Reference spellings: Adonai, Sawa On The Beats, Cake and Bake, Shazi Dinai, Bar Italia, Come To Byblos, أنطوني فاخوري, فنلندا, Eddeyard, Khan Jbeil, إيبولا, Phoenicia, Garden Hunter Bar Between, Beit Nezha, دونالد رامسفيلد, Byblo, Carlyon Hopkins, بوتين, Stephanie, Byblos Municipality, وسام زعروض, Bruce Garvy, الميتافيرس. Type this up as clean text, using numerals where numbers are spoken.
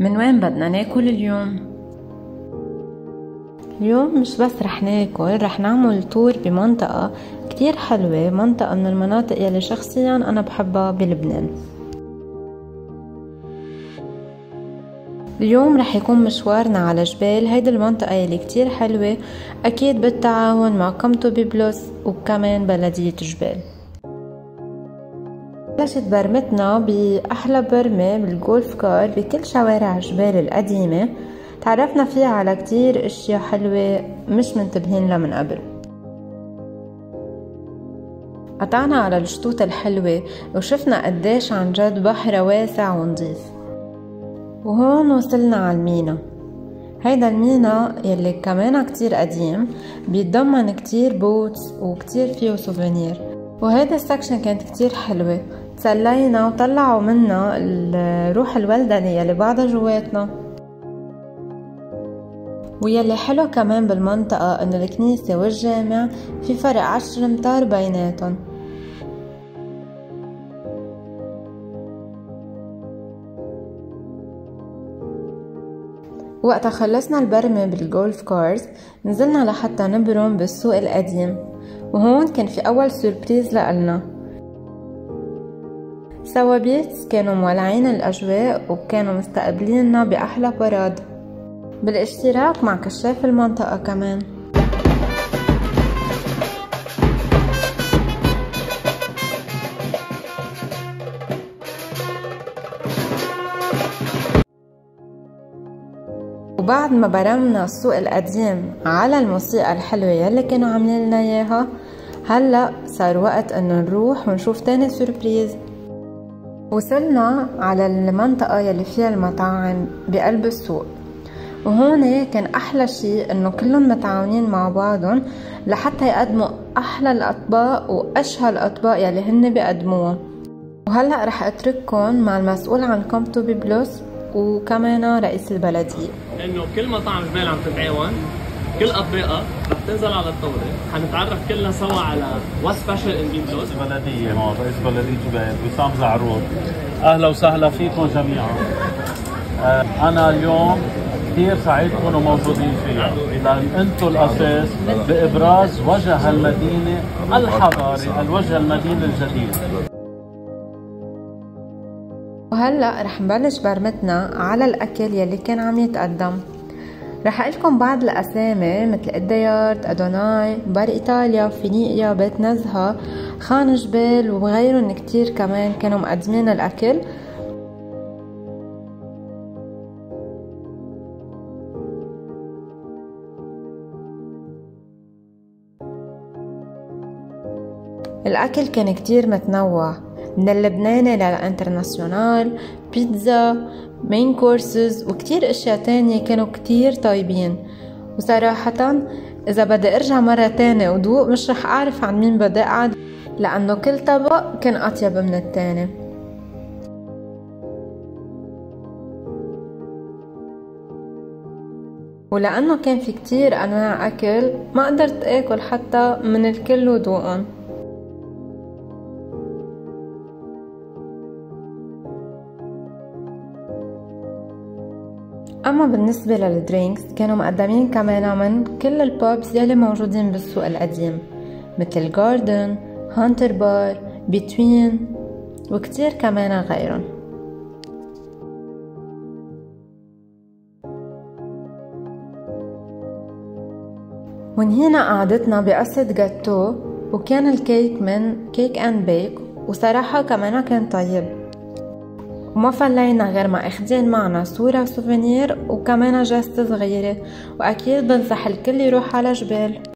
من وين بدنا ناكل اليوم؟ اليوم مش بس رح ناكل، رح نعمل تور بمنطقة كتير حلوة، منطقة من المناطق يلي شخصيا أنا بحبها بلبنان. اليوم رح يكون مشوارنا على جبال هيدي المنطقة يلي كتير حلوة، أكيد بالتعاون مع Come to Byblos وكمان بلدية جبال. بلشت برمتنا بأحلى برمة بالجولف كار بكل شوارع جبال القديمة، تعرفنا فيها على كتير اشياء حلوة مش منتبهين لها من قبل. قطعنا على الشطوط الحلوة وشفنا قديش عن جد بحر واسع ونظيف. وهون وصلنا على المينا، هيدا المينا يلي كمان كتير قديم، بيتضمن كتير بوتس وكتير فيه سوفينير، وهيدا السكشن كانت كتير حلوة. تسلينا وطلعوا منا الروح الولدانية اللي بعدها جواتنا. ويلي حلو كمان بالمنطقة انه الكنيسة والجامع في فرق 10 أمتار بيناتهم. وقتا خلصنا البرمة بالجولف كارز نزلنا لحتى نبرم بالسوق القديم، وهون كان في أول سوربريز لألنا. سوابيتس كانوا مولعين الأجواء وكانوا مستقبليننا بأحلى براد، بالاشتراك مع كشاف المنطقة كمان. وبعد ما برمنا السوق القديم على الموسيقى الحلوة يلي كانوا عاملين لنا اياها، هلا صار وقت انه نروح ونشوف تاني سوربريز. وصلنا على المنطقة يلي فيها المطاعم بقلب السوق، وهون كان احلى شيء انه كلهم متعاونين مع بعضهم لحتى يقدموا احلى الاطباق واشهى الاطباق يلي هن بيقدموها. وهلا رح اترككم مع المسؤول عن Come to Byblos وكمان رئيس البلدية، انه كل مطعم جبال عم تتعاون، كل اطباقها رح تنزل على الطاولة، حنتعرف كلنا سوا على وات سبيشال ان بيبلوس. البلدية مع رئيس بلدية جبال وسام زعروض، اهلا وسهلا فيكم جميعا. انا اليوم كثير سعيد تكونوا موجودين فيها، لان انتم الاساس بابراز وجه المدينة الحضاري، الوجه المدينة الجديد. وهلا رح نبلش برمتنا على الاكل يلي كان عم يتقدم. رح اقلكم بعض الاسامي مثل اديارد، ادوناي، بار ايطاليا، فينيقيا، بيت نزهة، خان جبال وغيرهم كتير كمان كانوا مقدمين الاكل. الاكل كان كتير متنوع، من اللبناني للانترناسيونال، بيتزا، مين كورسز وكتير اشياء تانية كانوا كتير طيبين. وصراحة اذا بدي ارجع مرة تانية وذوق مش رح اعرف عن مين بدي اقعد، لانه كل طبق كان اطيب من التاني. ولانه كان في كتير انواع اكل ما قدرت اكل حتى من الكل وذوقهم. اما بالنسبة للدرينكس كانوا مقدمين كمان من كل البابز يلي موجودين بالسوق القديم، مثل Garden Hunter Bar Between وكتير كمان غيرهم. ونهينا قعدتنا بقصة جاتو، وكان الكيك من Cake and Bake، وصراحة كمان كان طيب. وما فلينا غير ما اخدين معنا صورة سوفينير وكمان جاستة صغيرة، واكيد بنصح الكل يروح على جبال.